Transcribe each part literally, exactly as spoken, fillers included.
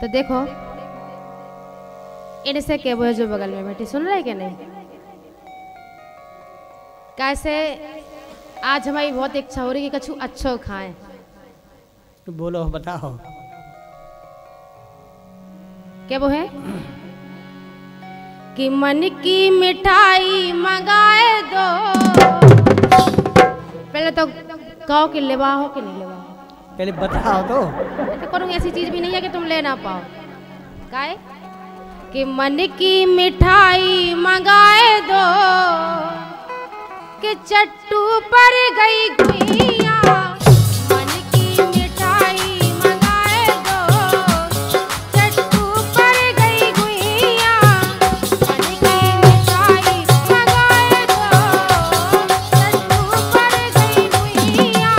तो देखो इनसे के वो है जो बगल में बैठी, सुन रहे है कि नहीं? कैसे आज हमारी बहुत इच्छा हो रही है कि कुछ अच्छा खाएं। बोलो बताओ क्या वो है कि मन की मिठाई मंगाए दो। पहले तो कहो कि लेवा हो कि नहीं लेवा हो, पहले बताओ तो, तो करूँगी। ऐसी चीज भी नहीं है कि तुम ले ना पाओ। काहे कि मन की मिठाई मंगाए दो कि चट्टू पर गई गुइया। मन की मिठाई मंगाए दो चट्टू पर गई गुइया। मन की मिठाई मंगाए दो चट्टू पर गई गुइया।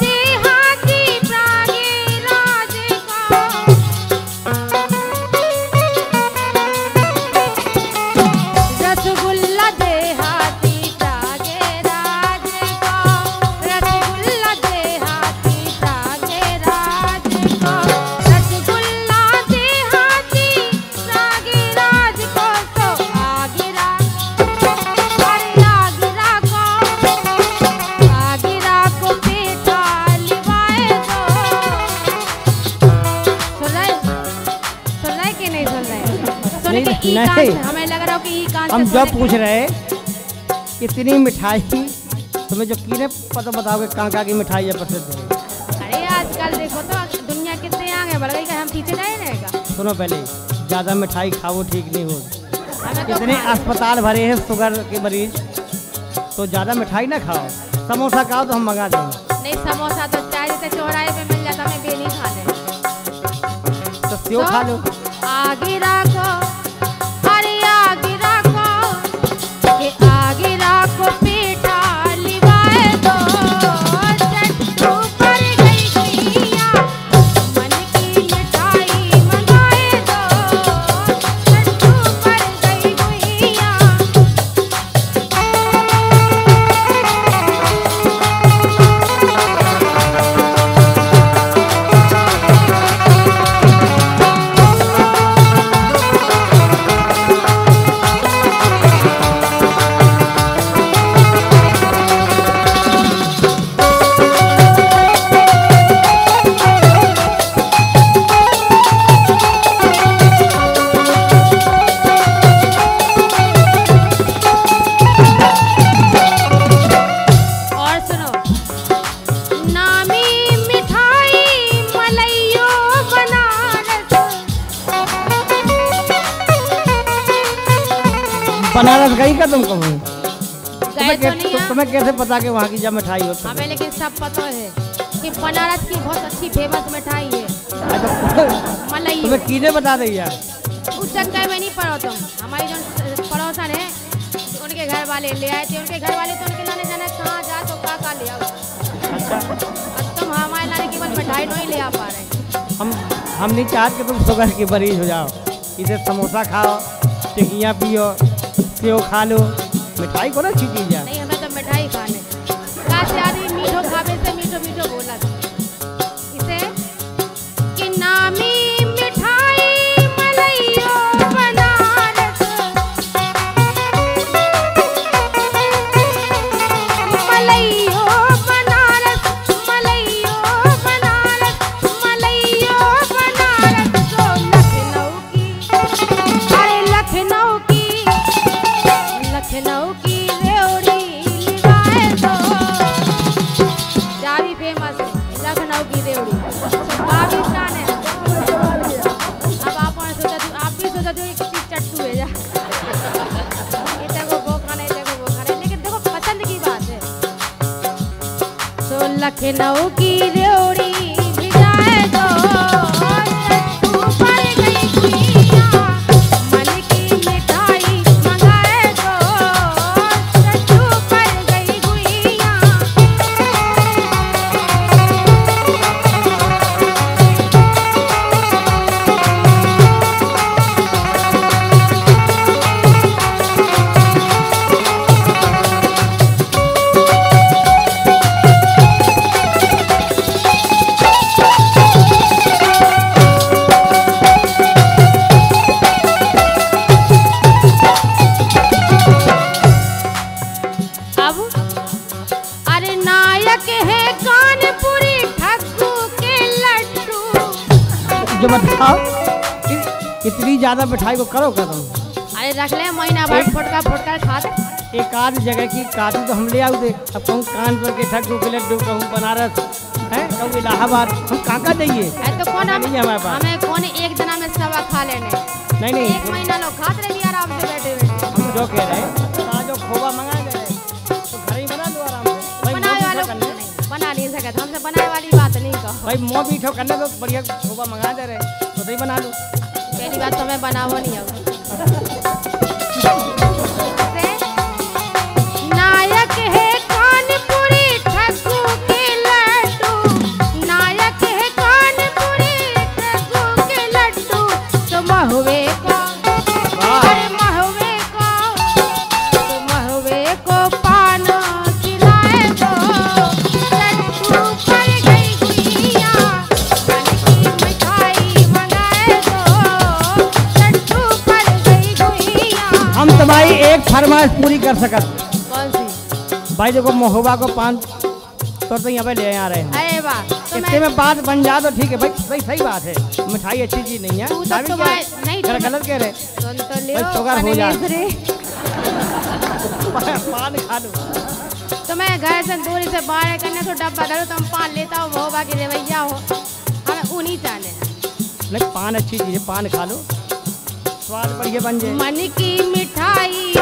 जी हाथी प्राणी राज का, रसगुल्ला जी हाथी प्राणी राज का, रसगुल्ला जी हाथी प्राणी राज का, रसगुल्ला जी हाथी प्राणी राज को। तो आगे राज नहीं, नहीं। हमें लग रहा कि हम जो पूछ रहे इतनी मिठाई तुम्हें जो की पता बताओगे कहाँ कहाँ की मिठाई है प्रसिद्ध है? अरे आजकल देखो तो दुनिया कितने आगे बढ़ गई, हम पीछे नहीं रहेगा। सुनो पहले ज्यादा मिठाई खाओ ठीक नहीं हो, इतने अस्पताल भरे हैं शुगर के मरीज, तो ज्यादा मिठाई ना खाओ। समोसा खाओ तो हम मंगा देंगे। नहीं समोसा तो चाहे चौराहे पे मिल जाता, मैं बेली खा ले तो क्यों खा लो। आगे राखो हरे आगे राखो के आगे राखो पेटा लिवाए दो चट्टू पर गई गुइया। मन की मिठाई मंगाए दो चट्टू पर गई गुइया। बनारस गई का तुमको? गए तो नहीं है। तुम्हें कैसे पता कि वहाँ की जब मिठाई होती है? हमें लेकिन सब पता है कि बनारस की बहुत अच्छी फेमस मिठाई है मलाई। तुम्हें चीजें बता रही है उस जगह में नहीं पढ़ो तुम। हमारी जो पड़ोसन है उनके घर वाले ले आए थे, उनके घर वाले तो उनके लाने जाना कहाँ जा तो क्या क्या ले आओ। तुम हमारे लाने केवल मिठाई नहीं ले आ पा रहे। हम हम नहीं चाहते तुम शुगर की मरीज हो जाओ। इसे समोसा खाओ, टिकियाँ पियो, सेव खा लो, मिठाई को ना छीटी जाए। नहीं हमें तो मिठाई खाने काश यारी मीठो खावे से मीठो मीठो बोला था। इसे कि नामी मिठाई मलैयो बनारस, मलैयो बनारस, मलैयो बनारस, मलैयो बनारस। तो लखनऊ की, अरे लखनऊ की, लखनऊ की रेवड़ी लिवाए दो। जावी फेमस है लखनऊ की रेवड़ी, काफी शान है। अब आप और सोचा तू, आप भी सोचा तू एक चीज चट्टू है जा। इधर को वो खाना, इधर को वो खाना, लेकिन देखो पसंद की बात है। तो लखनऊ की रेवड़ी लिवाए दो। इतनी ज्यादा मिठाई को करो करो। अरे रख ले महीना भर फटका फटका खाते। एक आध जगह की काजू तो हम ले आओ दे। अब कहूँ कानपुर के ठग के लड्डू, कहूँ बनारस है, कहूँ इलाहाबाद, हम काका चाहिए। अरे तो कौन हमें हमें कौन एक जना में सवा खा लेने? नहीं नहीं एक महीना लोग खाते रहिए आराम से बैठे बैठे। हम जो कह रहे हैं जो खोवा मंगा गए तो घर ही बना दो आराम से। बनाए वाले बना नहीं सकते, हमसे बनाए वाली बात नहीं कहो भाई। मोह मीठो करने दो, बढ़िया खोवा मंगा दे रहे तो सही बना दो। पहली बात तो मैं बनावा नहीं आऊँ। नायक है कानपुरी ठग्गू के लड्डू, नायक है कानपुरी ठग्गू के लड्डू। तो महुए को, अरे महुए को, तो महुए को पाना खिलाए दो। लड्डू पर गई गुड़िया मन की मिठाई मंगाए दो। हम तुम्हारी एक फरमाइश पूरी कर सकते। कौन सी? भाई देखो महोबा को पाँच तो तो यहाँ पे ले आ रहे हैं। अरे वाह, तो इससे मैं बात बन जा तो ठीक है भाई। भाई सही बात है, मिठाई अच्छी चीज नहीं है। तू तो तो भाई नहीं तो गलत कह रहे। सुन तो ले शुगर हो जा पान खा लो। तो मैं घर से दूरी से बाहर करने तो डब्बा करो तुम पान लेता हो महोबा की रेवैया हो। हमें ऊनी चाहने नहीं, पान अच्छी चीज है, पान खा लो, स्वाद बढ़िया बन जाए। मन की मिठाई